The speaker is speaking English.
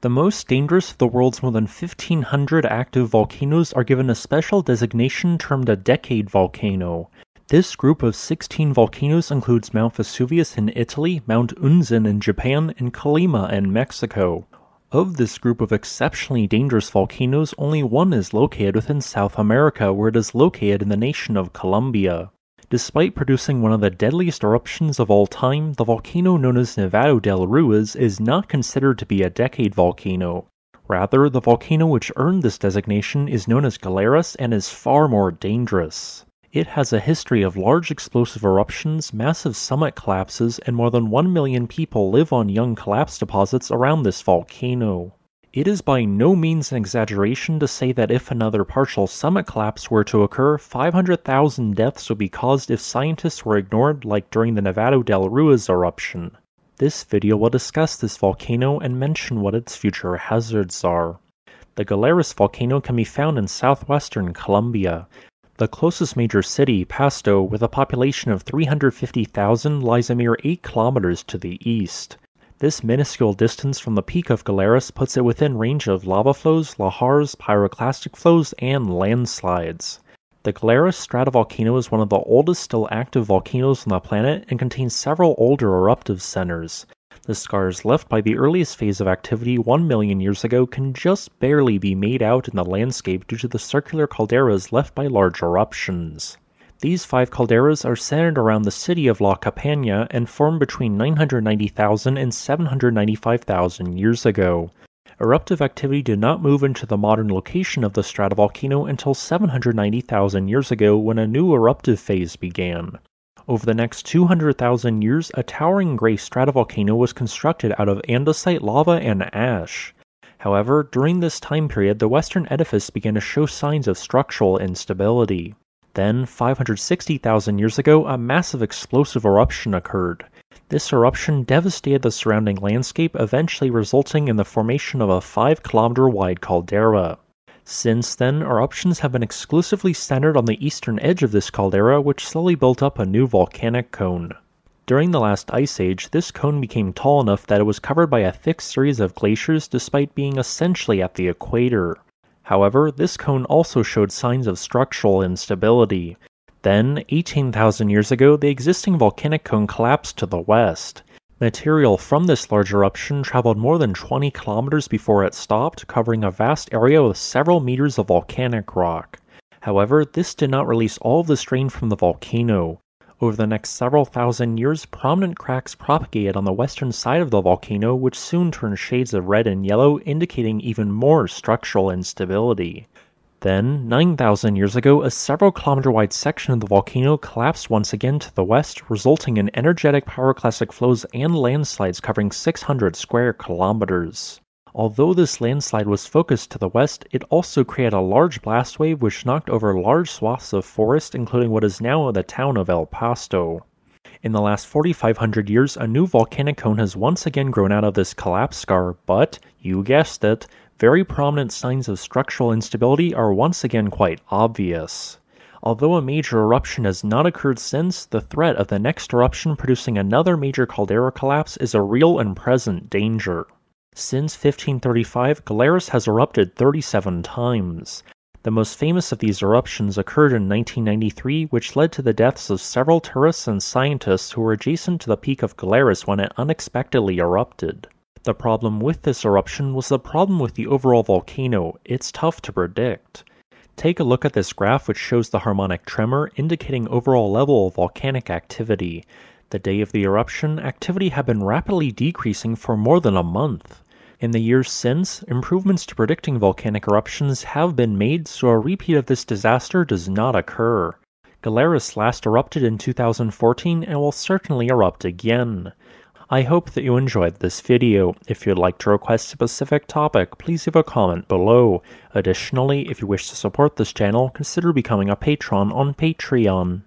The most dangerous of the world's more than 1,500 active volcanoes are given a special designation termed a decade volcano. This group of 16 volcanoes includes Mount Vesuvius in Italy, Mount Unzen in Japan, and Calima in Mexico. Of this group of exceptionally dangerous volcanoes, only one is located within South America, where it is located in the nation of Colombia. Despite producing one of the deadliest eruptions of all time, the volcano known as Nevado del Ruiz is not considered to be a decade volcano. Rather, the volcano which earned this designation is known as Galeras and is far more dangerous. It has a history of large explosive eruptions, massive summit collapses, and more than 1 million people live on young collapse deposits around this volcano. It is by no means an exaggeration to say that if another partial summit collapse were to occur, 500,000 deaths would be caused if scientists were ignored, like during the Nevado del Ruiz eruption. This video will discuss this volcano and mention what its future hazards are. The Galeras volcano can be found in southwestern Colombia. The closest major city, Pasto, with a population of 350,000, lies a mere 8 kilometers to the east. This minuscule distance from the peak of Galeras puts it within range of lava flows, lahars, pyroclastic flows, and landslides. The Galeras stratovolcano is one of the oldest still active volcanoes on the planet and contains several older eruptive centers. The scars left by the earliest phase of activity 1 million years ago can just barely be made out in the landscape due to the circular calderas left by large eruptions. These 5 calderas are centered around the city of La Capaña and formed between 990,000 and 795,000 years ago. Eruptive activity did not move into the modern location of the stratovolcano until 790,000 years ago, when a new eruptive phase began. Over the next 200,000 years, a towering gray stratovolcano was constructed out of andesite lava and ash. However, during this time period, the western edifice began to show signs of structural instability. Then, 560,000 years ago, a massive explosive eruption occurred. This eruption devastated the surrounding landscape, eventually resulting in the formation of a 5-kilometer-wide caldera. Since then, eruptions have been exclusively centered on the eastern edge of this caldera, which slowly built up a new volcanic cone. During the last ice age, this cone became tall enough that it was covered by a thick series of glaciers despite being essentially at the equator. However, this cone also showed signs of structural instability. Then, 18,000 years ago, the existing volcanic cone collapsed to the west. Material from this large eruption traveled more than 20 kilometers before it stopped, covering a vast area with several meters of volcanic rock. However, this did not release all of the strain from the volcano. Over the next several thousand years, prominent cracks propagated on the western side of the volcano, which soon turned shades of red and yellow, indicating even more structural instability. Then, 9,000 years ago, a several-kilometer-wide section of the volcano collapsed once again to the west, resulting in energetic pyroclastic flows and landslides covering 600 square kilometers. Although this landslide was focused to the west, it also created a large blast wave which knocked over large swaths of forest, including what is now the town of El Pasto. In the last 4,500 years, a new volcanic cone has once again grown out of this collapse scar, but, you guessed it, very prominent signs of structural instability are once again quite obvious. Although a major eruption has not occurred since, the threat of the next eruption producing another major caldera collapse is a real and present danger. Since 1535, Galeras has erupted 37 times. The most famous of these eruptions occurred in 1993, which led to the deaths of several tourists and scientists who were adjacent to the peak of Galeras when it unexpectedly erupted. The problem with this eruption was the problem with the overall volcano. It's tough to predict. Take a look at this graph, which shows the harmonic tremor, indicating overall level of volcanic activity. The day of the eruption, activity had been rapidly decreasing for more than a month. In the years since, improvements to predicting volcanic eruptions have been made, so a repeat of this disaster does not occur. Galeras last erupted in 2014 and will certainly erupt again. I hope that you enjoyed this video. If you'd like to request a specific topic, please leave a comment below. Additionally, if you wish to support this channel, consider becoming a patron on Patreon.